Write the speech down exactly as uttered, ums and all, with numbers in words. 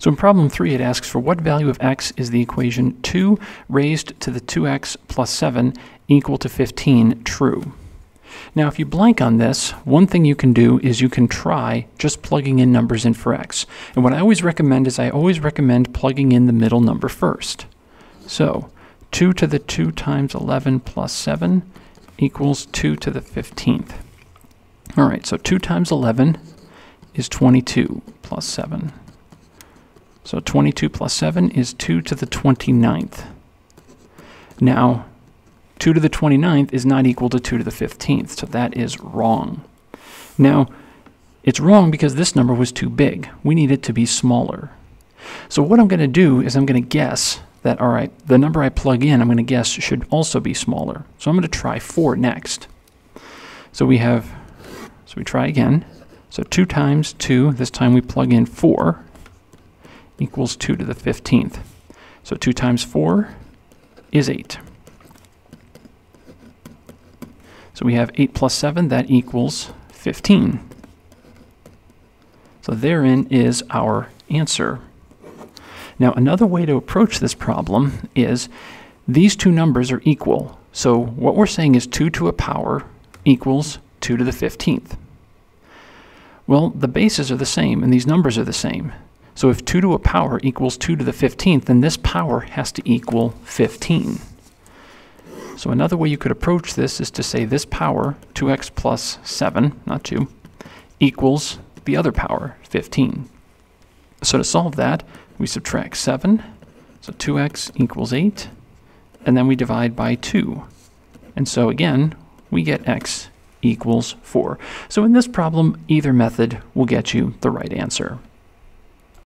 So in problem three, it asks for what value of x is the equation two raised to the two x plus seven equal to fifteen true. Now, if you blank on this, one thing you can do is you can try just plugging in numbers in for x. And what I always recommend is I always recommend plugging in the middle number first. So two to the two times eleven plus seven equals two to the fifteenth. All right, so two times eleven is twenty-two plus seven. So twenty-two plus seven is two to the twenty-ninth. Now, two to the twenty-ninth is not equal to two to the fifteenth, so that is wrong. Now, it's wrong because this number was too big. We need it to be smaller. So what I'm going to do is I'm going to guess that, all right, the number I plug in, I'm going to guess should also be smaller. So I'm going to try four next. So we have, so we try again. So two times two, this time we plug in four, equals two to the fifteenth. So two times four is eight. So we have eight plus seven, that equals fifteen. So therein is our answer. Now, another way to approach this problem is these two numbers are equal. So what we're saying is two to a power equals two to the fifteenth. Well, the bases are the same and these numbers are the same. So if two to a power equals two to the fifteenth, then this power has to equal fifteen. So another way you could approach this is to say this power, two x plus seven, not two, equals the other power, fifteen. So to solve that, we subtract seven, so two x equals eight, and then we divide by two. And so again, we get x equals four. So in this problem, either method will get you the right answer.